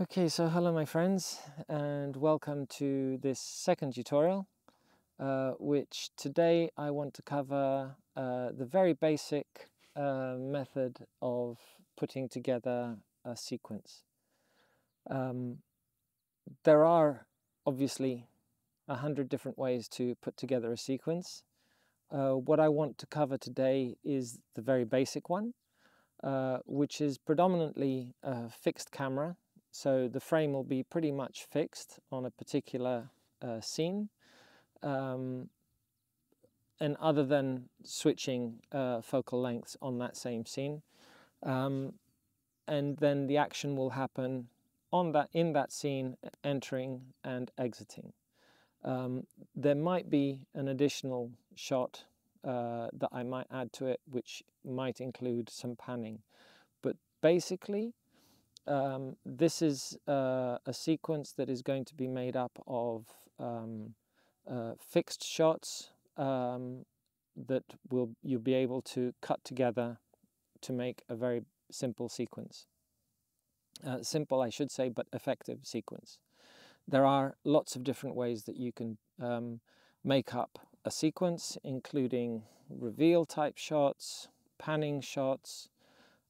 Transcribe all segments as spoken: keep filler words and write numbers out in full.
Okay, so hello my friends and welcome to this second tutorial uh, which today I want to cover uh, the very basic uh, method of putting together a sequence. Um, there are obviously a hundred different ways to put together a sequence. Uh, what I want to cover today is the very basic one uh, which is predominantly a fixed camera. So the frame will be pretty much fixed on a particular uh, scene. Um, and other than switching uh, focal lengths on that same scene. Um, and then the action will happen on that, in that scene, entering and exiting. Um, there might be an additional shot uh, that I might add to it, which might include some panning. But basically, Um, this is uh, a sequence that is going to be made up of um, uh, fixed shots um, that will you'll be able to cut together to make a very simple sequence. Uh, simple, I should say, but effective sequence. There are lots of different ways that you can um, make up a sequence, including reveal type shots, panning shots,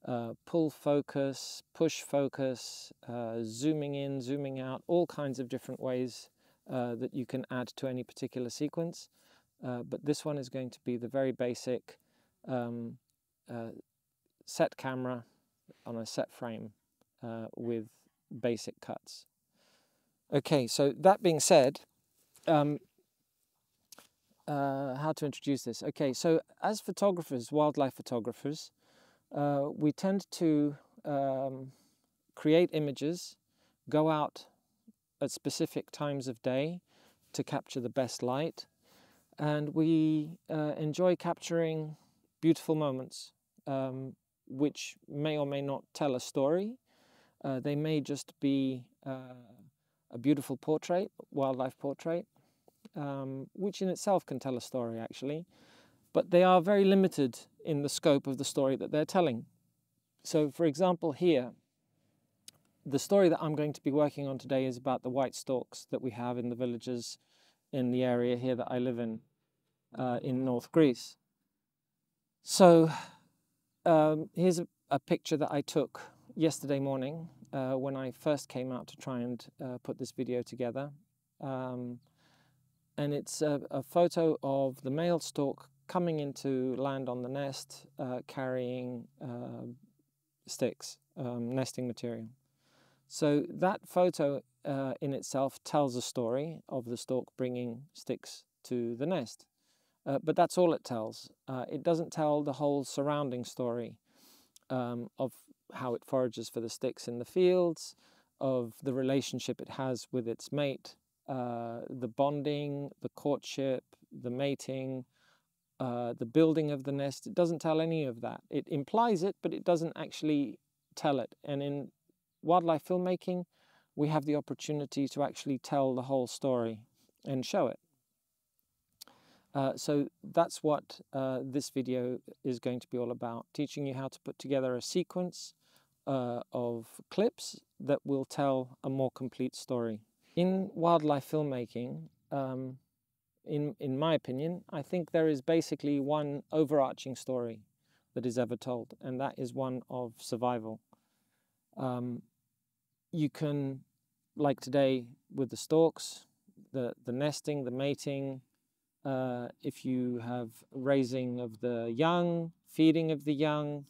Uh, pull focus, push focus, uh, zooming in, zooming out, all kinds of different ways uh, that you can add to any particular sequence. Uh, but this one is going to be the very basic um, uh, set camera on a set frame uh, with basic cuts. Okay, so that being said, um, uh, how to introduce this? Okay, so as photographers, wildlife photographers, Uh, we tend to um, create images, go out at specific times of day to capture the best light, and we uh, enjoy capturing beautiful moments, um, which may or may not tell a story. Uh, they may just be uh, a beautiful portrait, wildlife portrait, um, which in itself can tell a story actually. But they are very limited in the scope of the story that they're telling. So for example here, the story that I'm going to be working on today is about the white storks that we have in the villages in the area here that I live in, uh, in North Greece. So um, here's a, a picture that I took yesterday morning uh, when I first came out to try and uh, put this video together. Um, and it's a, a photo of the male stork coming into land on the nest, uh, carrying uh, sticks, um, nesting material. So that photo uh, in itself tells a story of the stork bringing sticks to the nest. Uh, but that's all it tells. Uh, it doesn't tell the whole surrounding story um, of how it forages for the sticks in the fields, of the relationship it has with its mate, uh, the bonding, the courtship, the mating, uh, the building of the nest. It doesn't tell any of that. It implies it, but it doesn't actually tell it. And in wildlife filmmaking, we have the opportunity to actually tell the whole story and show it. Uh, so that's what uh, this video is going to be all about, teaching you how to put together a sequence uh, of clips that will tell a more complete story. In wildlife filmmaking, um, in, in my opinion, I think there is basically one overarching story that is ever told, and that is one of survival. Um, you can, like today with the storks, the, the nesting, the mating, Uh, if you have raising of the young, feeding of the young,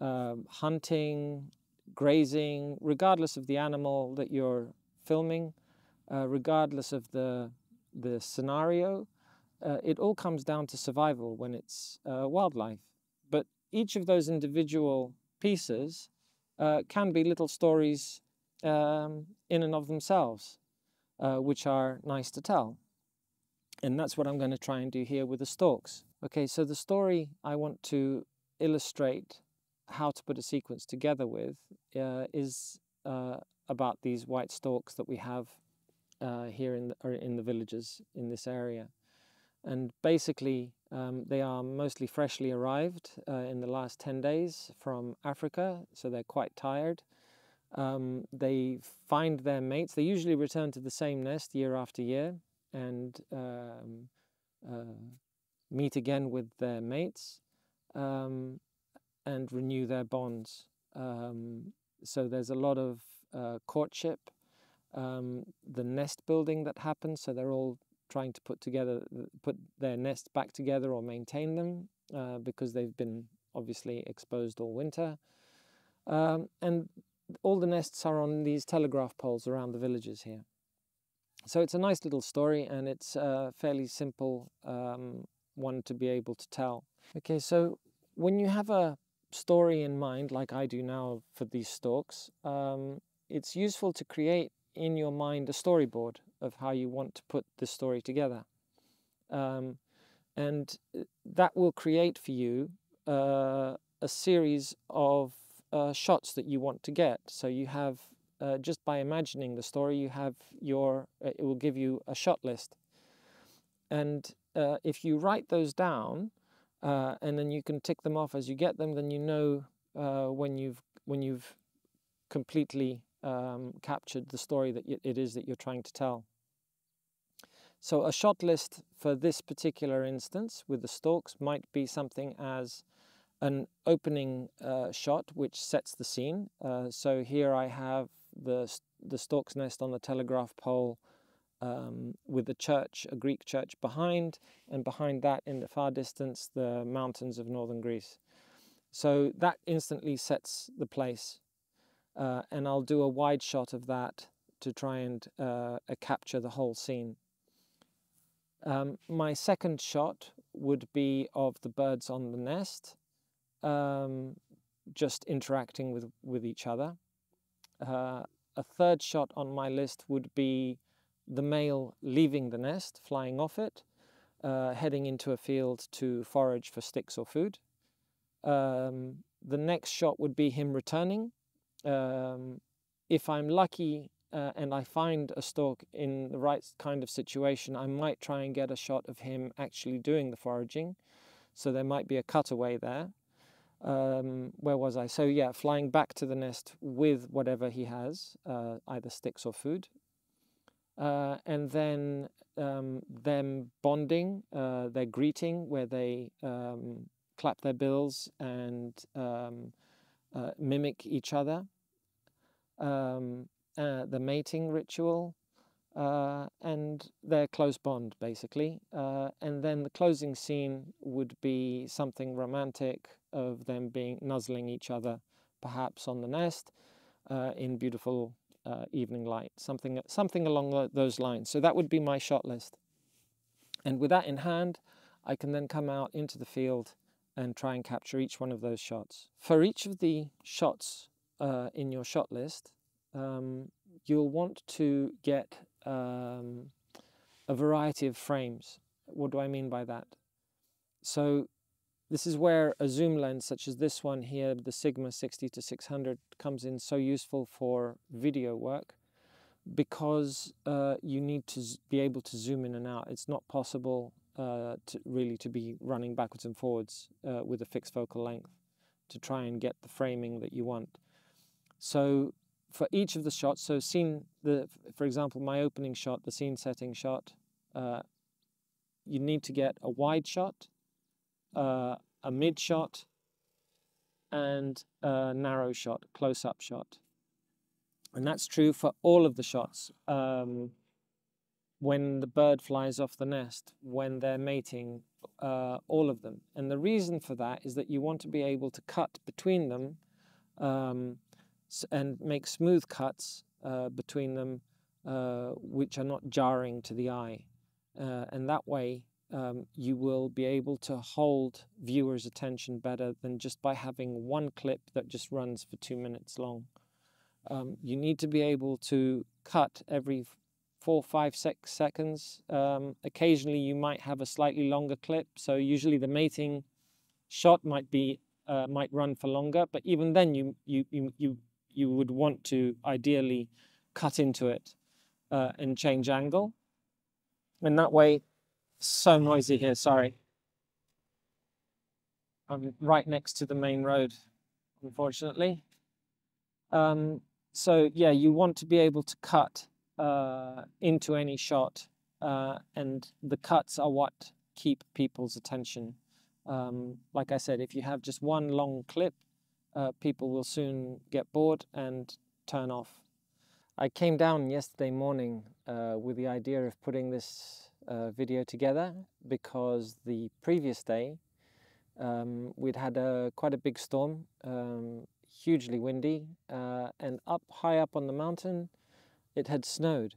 um, hunting, grazing, regardless of the animal that you're filming, uh, regardless of the, the scenario, uh, it all comes down to survival when it's uh, wildlife. But each of those individual pieces uh, can be little stories um, in and of themselves, uh, which are nice to tell. And that's what I'm going to try and do here with the storks. Okay, so the story I want to illustrate how to put a sequence together with uh, is uh, about these white storks that we have uh, here in the, or in the villages in this area. And basically, um, they are mostly freshly arrived uh, in the last ten days from Africa, so they're quite tired. Um, they find their mates. They usually return to the same nest year after year, and um, uh, meet again with their mates um, and renew their bonds. Um, so there's a lot of uh, courtship, um, the nest building that happens, so they're all trying to put together, put their nest back together or maintain them uh, because they've been obviously exposed all winter. Um, and all the nests are on these telegraph poles around the villages here. So it's a nice little story, and it's a fairly simple um, one to be able to tell. Okay, so when you have a story in mind, like I do now for these storks, um, it's useful to create in your mind a storyboard of how you want to put the story together. Um, and that will create for you uh, a series of uh, shots that you want to get. So you have Uh, just by imagining the story, you have your, uh, it will give you a shot list. And uh, if you write those down, uh, and then you can tick them off as you get them, then you know uh, when you've when you've completely um, captured the story that it is that you're trying to tell. So a shot list for this particular instance with the storks might be something as an opening uh, shot, which sets the scene. Uh, so here I have the, the stork's nest on the telegraph pole um, with a church, a Greek church behind, and behind that in the far distance, the mountains of northern Greece. So that instantly sets the place. Uh, and I'll do a wide shot of that to try and uh, uh, capture the whole scene. Um, my second shot would be of the birds on the nest, Um, just interacting with, with each other. Uh, a third shot on my list would be the male leaving the nest, flying off it, uh, heading into a field to forage for sticks or food. Um, the next shot would be him returning. Um, if I'm lucky uh, and I find a stork in the right kind of situation, I might try and get a shot of him actually doing the foraging. So there might be a cutaway there. Um, where was I? So yeah, flying back to the nest with whatever he has, uh, either sticks or food. Uh, and then um, them bonding, uh, their greeting, where they um, clap their bills and um, uh, mimic each other, um, uh, the mating ritual, uh, and their close bond, basically. Uh, and then the closing scene would be something romantic of them being nuzzling each other, perhaps on the nest, uh, in beautiful uh, evening light, something, something along those lines. So that would be my shot list. And with that in hand, I can then come out into the field and try and capture each one of those shots. For each of the shots uh, in your shot list, um, you'll want to get um, a variety of frames. What do I mean by that? So this is where a zoom lens such as this one here, the Sigma sixty to six hundred, comes in so useful for video work, because uh, you need to be able to zoom in and out. It's not possible uh, to really to be running backwards and forwards uh, with a fixed focal length to try and get the framing that you want. So for each of the shots, so scene, the, for example, my opening shot, the scene setting shot, uh, you need to get a wide shot, uh, a mid shot, and a narrow shot, close-up shot. And that's true for all of the shots. Um, when the bird flies off the nest, when they're mating, uh, all of them. And the reason for that is that you want to be able to cut between them um, and make smooth cuts uh, between them, uh, which are not jarring to the eye. Uh, and that way um, you will be able to hold viewers' attention better than just by having one clip that just runs for two minutes long. Um, you need to be able to cut every four, five, six seconds. Um, occasionally you might have a slightly longer clip, so usually the mating shot might be uh, might run for longer, but even then you, you, you, you, you would want to ideally cut into it uh, and change angle. And that way, so noisy here, sorry. I'm right next to the main road, unfortunately. Um, So yeah, you want to be able to cut uh, into any shot, uh, and the cuts are what keep people's attention. Um, like I said, if you have just one long clip, uh, people will soon get bored and turn off. I came down yesterday morning uh, with the idea of putting this uh, video together because the previous day um, we'd had a, quite a big storm. Um, hugely windy, uh, and up high up on the mountain it had snowed,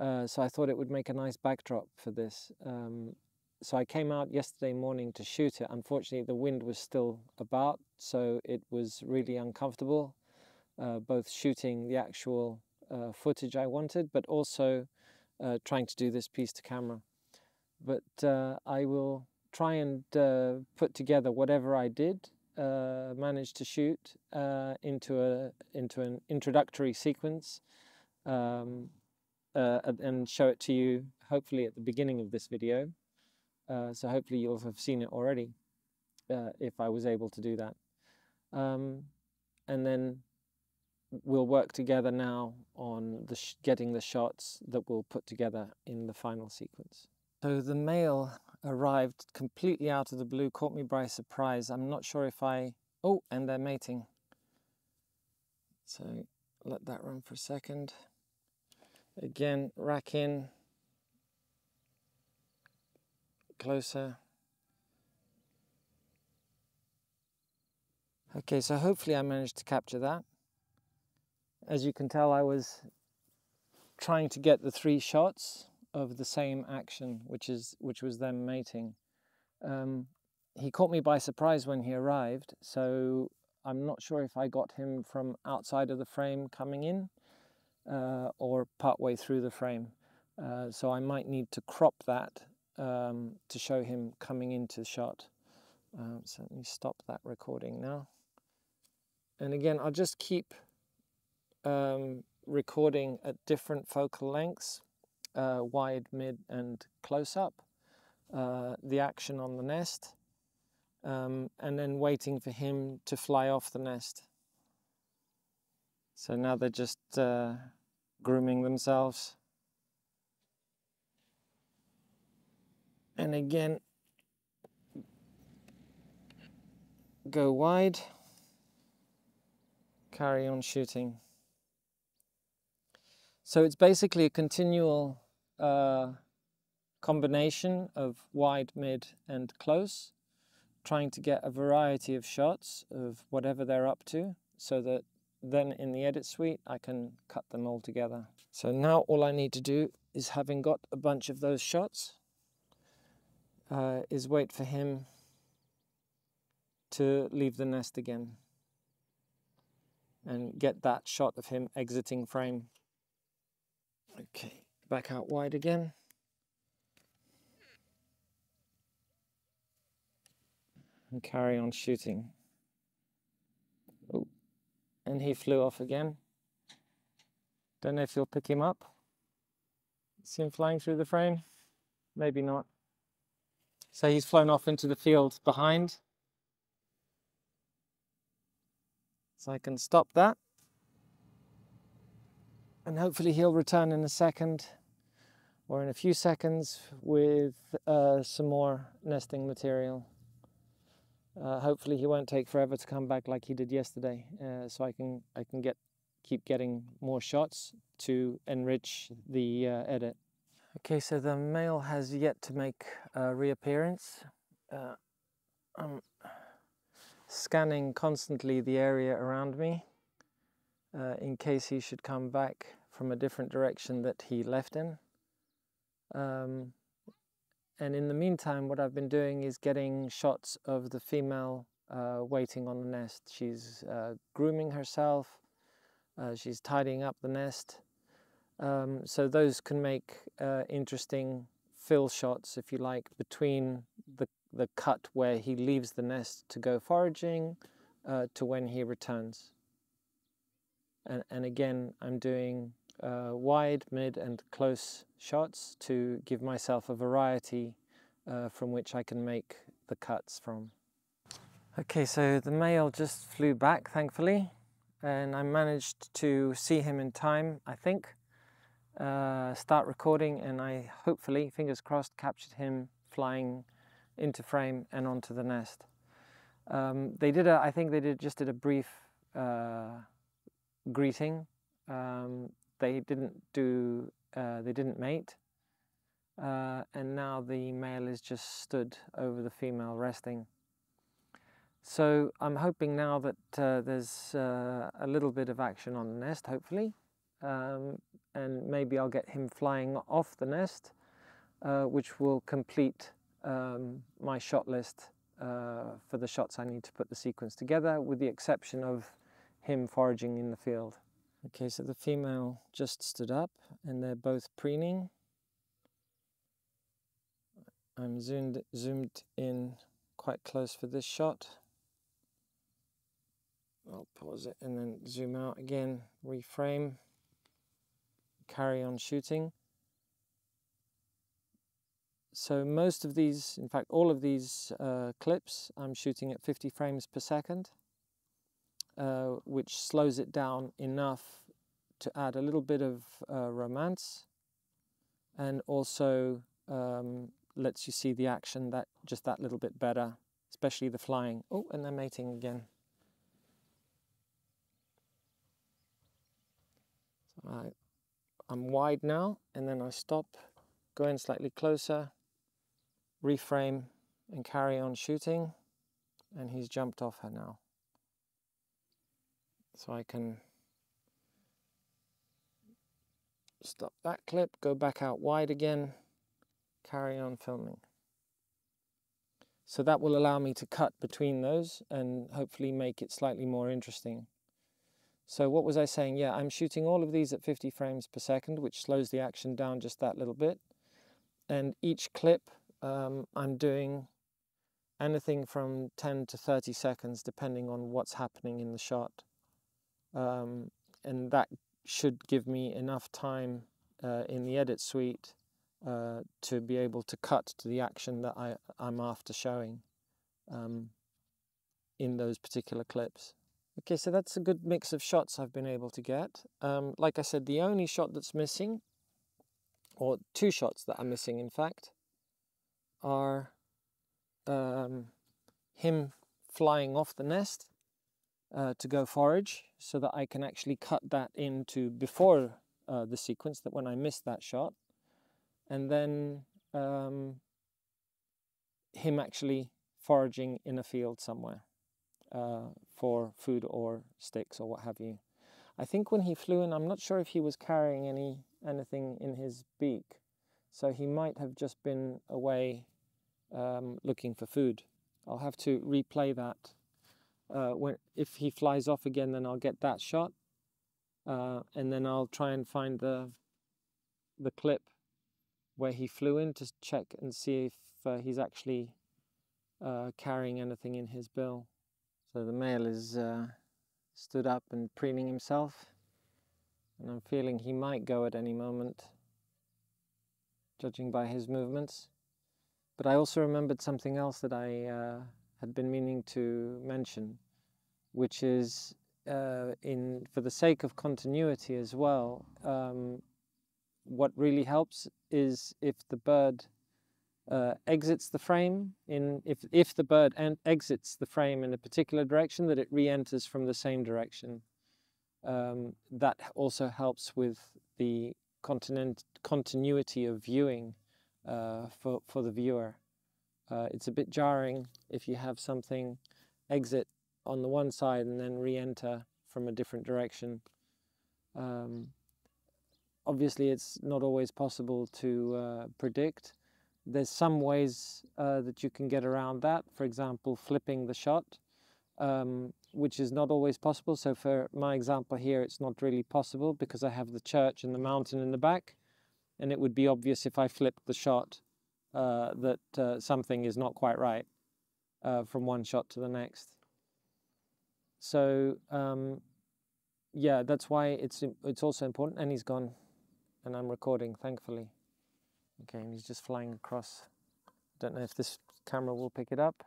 uh, so I thought it would make a nice backdrop for this. Um, so I came out yesterday morning to shoot it. Unfortunately the wind was still about, so it was really uncomfortable, uh, both shooting the actual uh, footage I wanted but also uh, trying to do this piece to camera. But uh, I will try and uh, put together whatever I did Uh, managed to shoot uh, into a into an introductory sequence um, uh, and show it to you hopefully at the beginning of this video. Uh, so hopefully you'll have seen it already uh, if I was able to do that. Um, and then we'll work together now on the sh getting the shots that we'll put together in the final sequence. So the male arrived completely out of the blue, caught me by surprise. I'm not sure if I... Oh, and they're mating. So let that run for a second. Again, rack in. Closer. Okay, so hopefully I managed to capture that. As you can tell, I was trying to get the three shots of the same action, which is which was them mating. Um, he caught me by surprise when he arrived, so I'm not sure if I got him from outside of the frame coming in uh, or partway through the frame. Uh, so I might need to crop that um, to show him coming into the shot. Um, so let me stop that recording now. And again, I'll just keep um, recording at different focal lengths. Uh, wide, mid and close up, uh, the action on the nest, um, and then waiting for him to fly off the nest. So now they're just uh, grooming themselves. And again, go wide, carry on shooting. So it's basically a continual uh, combination of wide, mid and close, trying to get a variety of shots of whatever they're up to, so that then in the edit suite I can cut them all together. So now all I need to do is, having got a bunch of those shots, uh, is wait for him to leave the nest again and get that shot of him exiting frame. Okay, back out wide again. And carry on shooting. Oh, and he flew off again. Don't know if you'll pick him up. See him flying through the frame? Maybe not. So he's flown off into the field behind. So I can stop that. And hopefully he'll return in a second or in a few seconds with uh, some more nesting material. Uh, hopefully he won't take forever to come back like he did yesterday, uh, so I can I can get keep getting more shots to enrich the uh, edit. Okay, so the male has yet to make a reappearance. Uh, I'm scanning constantly the area around me uh, in case he should come back from a different direction that he left in. Um, And in the meantime, what I've been doing is getting shots of the female uh, waiting on the nest. She's uh, grooming herself, uh, she's tidying up the nest. Um, so those can make uh, interesting fill shots, if you like, between the, the cut where he leaves the nest to go foraging uh, to when he returns. And, and again, I'm doing Uh, wide, mid and close shots to give myself a variety uh, from which I can make the cuts from. Okay, so the male just flew back, thankfully, and I managed to see him in time, I think, uh, start recording, and I hopefully, fingers crossed, captured him flying into frame and onto the nest. Um, they did a, I think they did just did a brief uh, greeting. Um, They didn't do. Uh, they didn't mate, uh, and now the male is just stood over the female resting. So I'm hoping now that uh, there's uh, a little bit of action on the nest, hopefully, um, and maybe I'll get him flying off the nest, uh, which will complete um, my shot list uh, for the shots I need to put the sequence together, with the exception of him foraging in the field. Okay, so the female just stood up and they're both preening. I'm zoomed, zoomed in quite close for this shot. I'll pause it and then zoom out again, reframe, carry on shooting. So most of these, in fact all of these uh, clips, I'm shooting at fifty frames per second. Uh, which slows it down enough to add a little bit of uh, romance, and also um, lets you see the action that just that little bit better, especially the flying. Oh, and they're mating again. So I, I'm wide now, and then I stop, go in slightly closer, reframe and carry on shooting, and he's jumped off her now. So I can stop that clip, go back out wide again, carry on filming. So that will allow me to cut between those and hopefully make it slightly more interesting. So what was I saying? Yeah, I'm shooting all of these at fifty frames per second, which slows the action down just that little bit. And each clip um, I'm doing anything from ten to thirty seconds, depending on what's happening in the shot. Um, and that should give me enough time uh, in the edit suite uh, to be able to cut to the action that I, I'm after showing um, in those particular clips. Okay, so that's a good mix of shots I've been able to get. Um, like I said, the only shot that's missing, or two shots that are missing in fact, are um, him flying off the nest uh, to go forage, so that I can actually cut that into before uh, the sequence, that when I miss that shot, and then um, him actually foraging in a field somewhere uh, for food or sticks or what have you. I think when he flew in, I'm not sure if he was carrying any anything in his beak, so he might have just been away um, looking for food. I'll have to replay that. Uh, when, if he flies off again, then I'll get that shot, uh, and then I'll try and find the the clip where he flew in to check and see if uh, he's actually uh, carrying anything in his bill. So the male is uh, stood up and preening himself, and I'm feeling he might go at any moment, judging by his movements. But I also remembered something else that I uh, had been meaning to mention, which is, uh, in for the sake of continuity as well, um, what really helps is if the bird uh, exits the frame, in if, if the bird en exits the frame in a particular direction, that it re-enters from the same direction. Um, that also helps with the continent continuity of viewing uh, for, for the viewer. Uh, it's a bit jarring if you have something exit on the one side and then re-enter from a different direction. Um, obviously it's not always possible to uh, predict. There's some ways uh, that you can get around that, for example flipping the shot, um, which is not always possible. So for my example here, it's not really possible because I have the church and the mountain in the back, and it would be obvious if I flipped the shot uh, that uh, something is not quite right uh, from one shot to the next. So um, yeah, that's why it's, it's also important. And he's gone, and I'm recording, thankfully. Okay, and he's just flying across. Don't know if this camera will pick it up.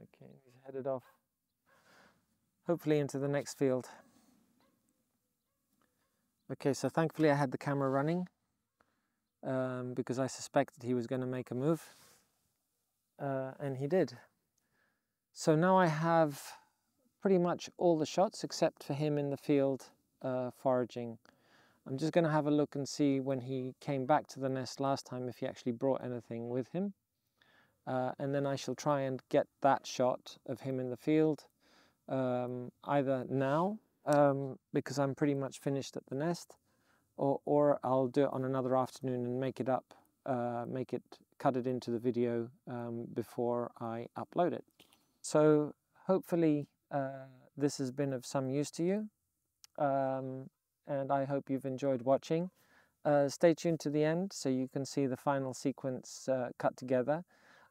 Okay, he's headed off, hopefully into the next field. Okay, so thankfully I had the camera running um, because I suspected he was going to make a move, uh, and he did. So now I have pretty much all the shots except for him in the field uh, foraging. I'm just going to have a look and see when he came back to the nest last time if he actually brought anything with him, uh, and then I shall try and get that shot of him in the field. Um, either now, um, because I'm pretty much finished at the nest, or, or I'll do it on another afternoon and make it up, uh, make it, cut it into the video um, before I upload it. So hopefully uh, this has been of some use to you, um, and I hope you've enjoyed watching. Uh, stay tuned to the end so you can see the final sequence uh, cut together.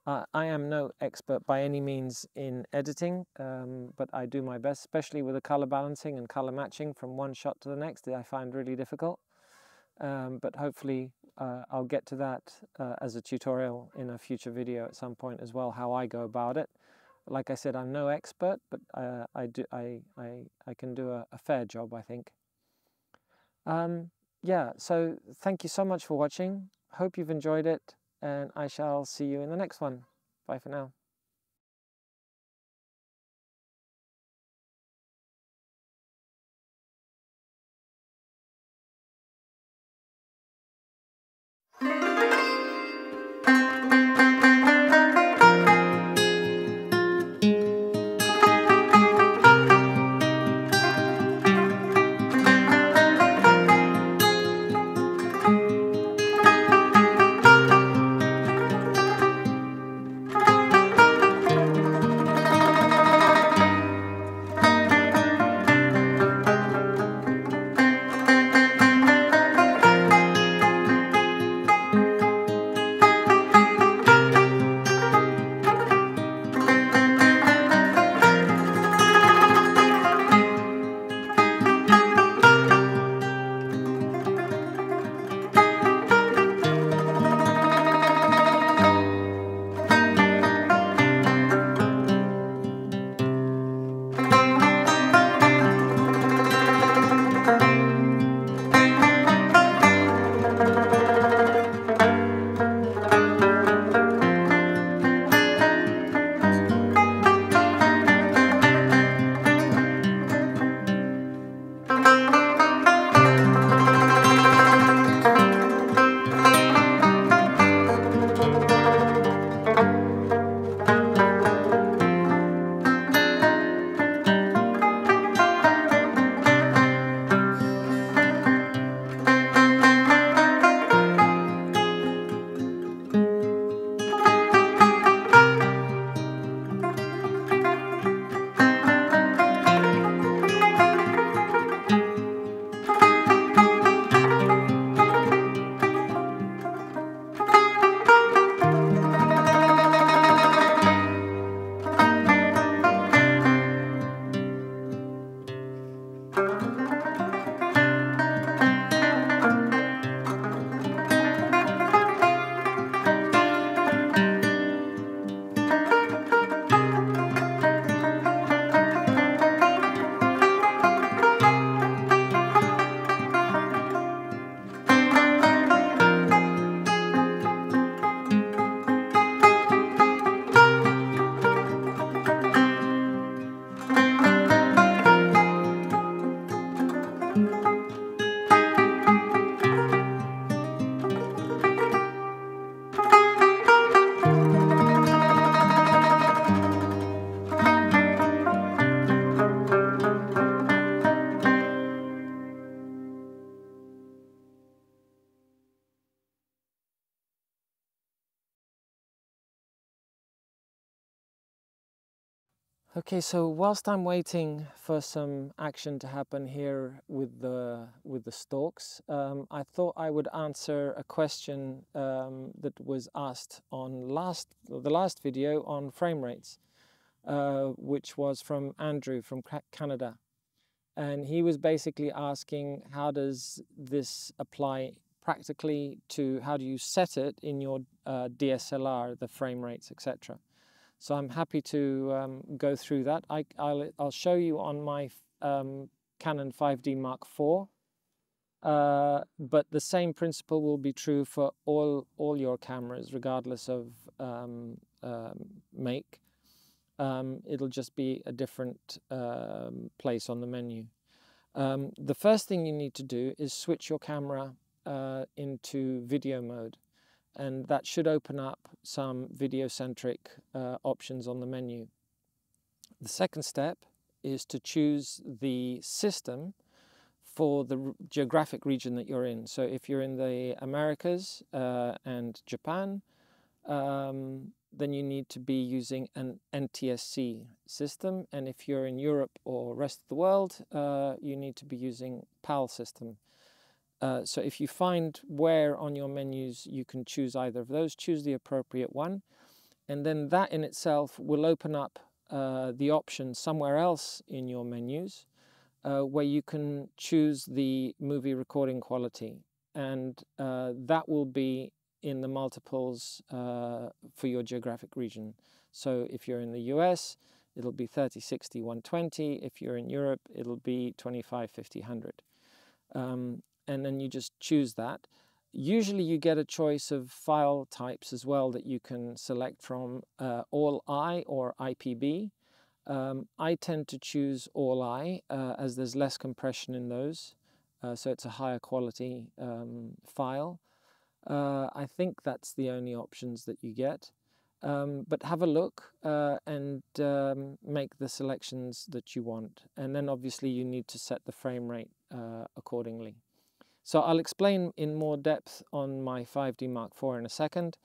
Uh, I am no expert by any means in editing, um, but I do my best, especially with the color balancing and color matching from one shot to the next, that I find really difficult. Um, but hopefully uh, I'll get to that uh, as a tutorial in a future video at some point as well, how I go about it. Like I said, I'm no expert, but uh, I, do, I, I, I can do a, a fair job, I think. Um, yeah, so thank you so much for watching. Hope you've enjoyed it. And I shall see you in the next one. Bye for now. Okay, so whilst I'm waiting for some action to happen here with the with the storks, um, I thought I would answer a question um, that was asked on last the last video on frame rates, uh, which was from Andrew from Canada, and he was basically asking how does this apply practically to how do you set it in your uh, D S L R, the frame rates, et cetera. So I'm happy to um, go through that. I, I'll, I'll show you on my um, Canon five D Mark four, uh, but the same principle will be true for all, all your cameras, regardless of um, um, make. Um, it'll just be a different um, place on the menu. Um, the first thing you need to do is switch your camera uh, into video mode. And that should open up some video-centric uh, options on the menu. The second step is to choose the system for the geographic region that you're in. So if you're in the Americas uh, and Japan, um, then you need to be using an N T S C system. And if you're in Europe or rest of the world, uh, you need to be using P A L system. Uh, so if you find where on your menus you can choose either of those, choose the appropriate one, and then that in itself will open up uh, the option somewhere else in your menus uh, where you can choose the movie recording quality, and uh, that will be in the multiples uh, for your geographic region. So if you're in the U S, it'll be thirty sixty one twenty. If you're in Europe, it'll be twenty-five fifty one hundred. Um, and then you just choose that. Usually you get a choice of file types as well that you can select from, uh, All-i or I P B. Um, I tend to choose All-i uh, as there's less compression in those, uh, so it's a higher quality um, file. Uh, I think that's the only options that you get. Um, but have a look uh, and um, make the selections that you want. And then obviously you need to set the frame rate uh, accordingly. So I'll explain in more depth on my five D Mark four in a second,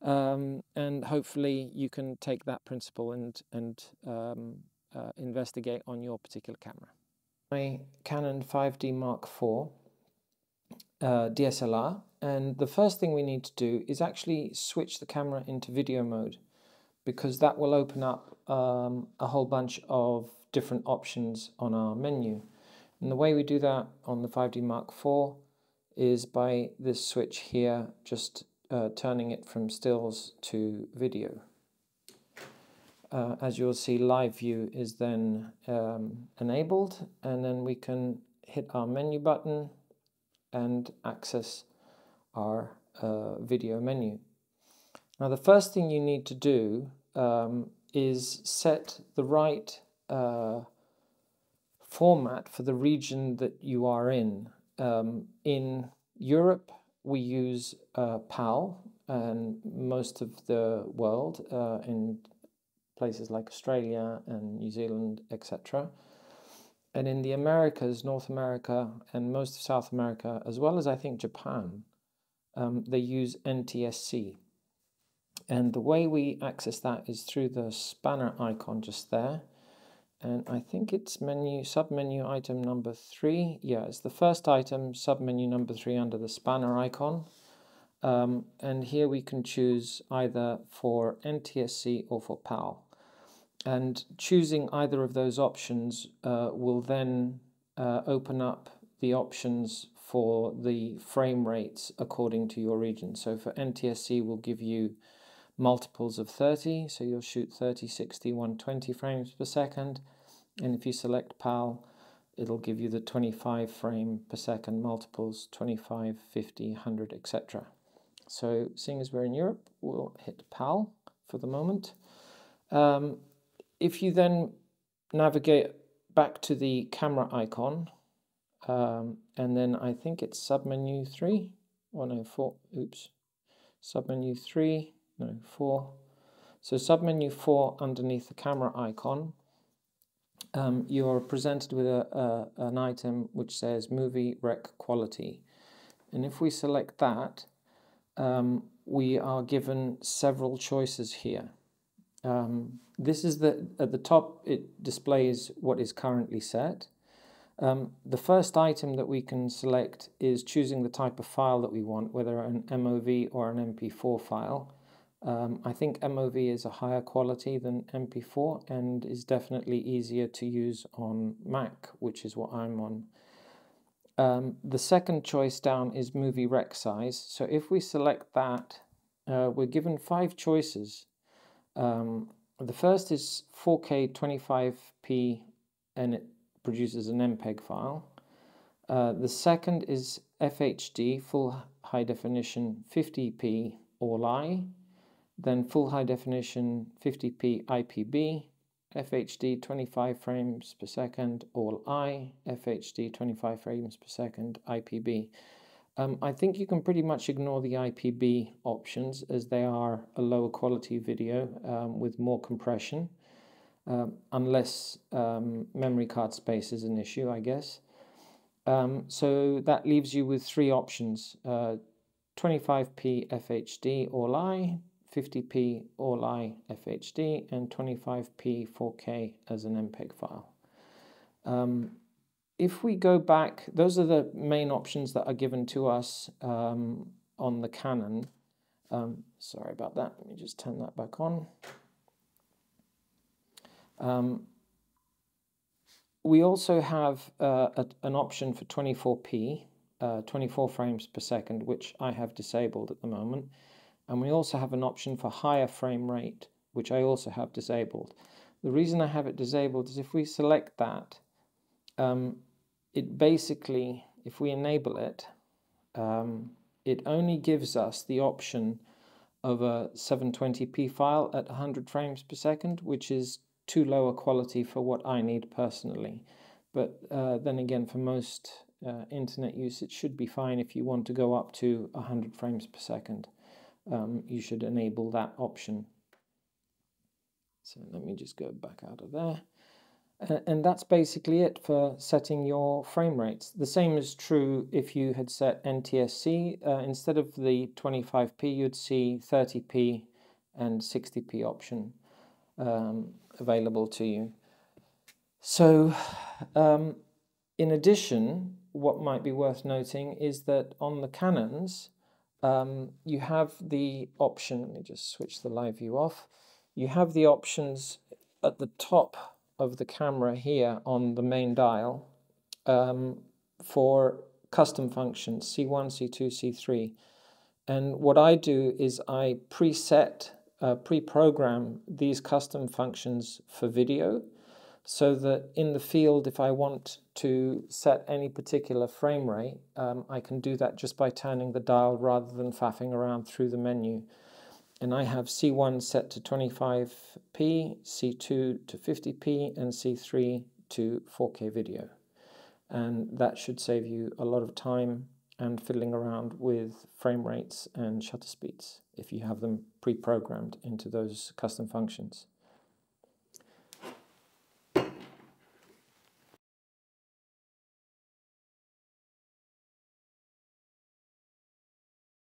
um, and hopefully you can take that principle and, and um, uh, investigate on your particular camera. My Canon five D Mark four uh, D S L R, and the first thing we need to do is actually switch the camera into video mode, because that will open up um, a whole bunch of different options on our menu. And the way we do that on the five D Mark four is by this switch here, just uh, turning it from stills to video. Uh, as you'll see, live view is then um, enabled, and then we can hit our menu button and access our uh, video menu. Now the first thing you need to do um, is set the right uh, format for the region that you are in. Um, in Europe we use uh, P A L, and most of the world uh, in places like Australia and New Zealand, et cetera. And in the Americas, North America and most of South America, as well as I think Japan, um, they use N T S C. And the way we access that is through the spanner icon just there. And I think it's menu, sub-menu item number three. Yeah, it's the first item, sub-menu number three under the spanner icon. Um, and here we can choose either for N T S C or for P A L. And choosing either of those options uh, will then uh, open up the options for the frame rates according to your region. So for N T S C, we'll give you multiples of thirty, so you'll shoot thirty, sixty, one twenty frames per second. And if you select P A L, it'll give you the twenty-five frame per second multiples, twenty-five, fifty, one hundred, et cetera. So seeing as we're in Europe, we'll hit P A L for the moment. Um, if you then navigate back to the camera icon, um, and then I think it's submenu three, or no, four, oops, submenu three, no, four. So submenu four underneath the camera icon, um, you're presented with a, a, an item which says movie rec quality. And if we select that, um, we are given several choices here. Um, this is the, at the top, it displays what is currently set. Um, the first item that we can select is choosing the type of file that we want, whether an M O V or an M P four file. Um, I think M O V is a higher quality than M P four and is definitely easier to use on Mac, which is what I'm on. Um, the second choice down is movie rec size. So if we select that, uh, we're given five choices. Um, the first is four K twenty-five P and it produces an M P E G file. Uh, the second is F H D, full high definition fifty P All-i, then full high definition fifty P I P B, F H D twenty-five frames per second All-i, F H D twenty-five frames per second I P B. Um, I think you can pretty much ignore the I P B options as they are a lower quality video um, with more compression. Um, unless um, memory card space is an issue, I guess. Um, so that leaves you with three options, uh, twenty-five P F H D All-i, fifty P All-i F H D, and twenty-five P four K as an M P E G file. Um, if we go back, those are the main options that are given to us um, on the Canon. Um, sorry about that, let me just turn that back on. Um, we also have uh, a, an option for twenty-four P, uh, twenty-four frames per second, which I have disabled at the moment. And we also have an option for higher frame rate, which I also have disabled. The reason I have it disabled is if we select that, um, it basically, if we enable it, um, it only gives us the option of a seven twenty P file at one hundred frames per second, which is too low a quality for what I need personally. But uh, then again, for most uh, internet use, it should be fine. If you want to go up to one hundred frames per second, um, you should enable that option. So let me just go back out of there. Uh, and that's basically it for setting your frame rates. The same is true if you had set N T S C. Uh, instead of the twenty-five P, you'd see thirty P and sixty P option Um, available to you. So um, in addition, what might be worth noting is that on the Canons um, you have the option, let me just switch the live view off, you have the options at the top of the camera here on the main dial um, for custom functions C one, C two, C three, and what I do is I preset Uh, pre-program these custom functions for video so that in the field, if I want to set any particular frame rate, um, I can do that just by turning the dial rather than faffing around through the menu. And I have C one set to twenty-five P, C two to fifty P, and C three to four K video. And that should save you a lot of time and fiddling around with frame rates and shutter speeds if you have them pre-programmed into those custom functions.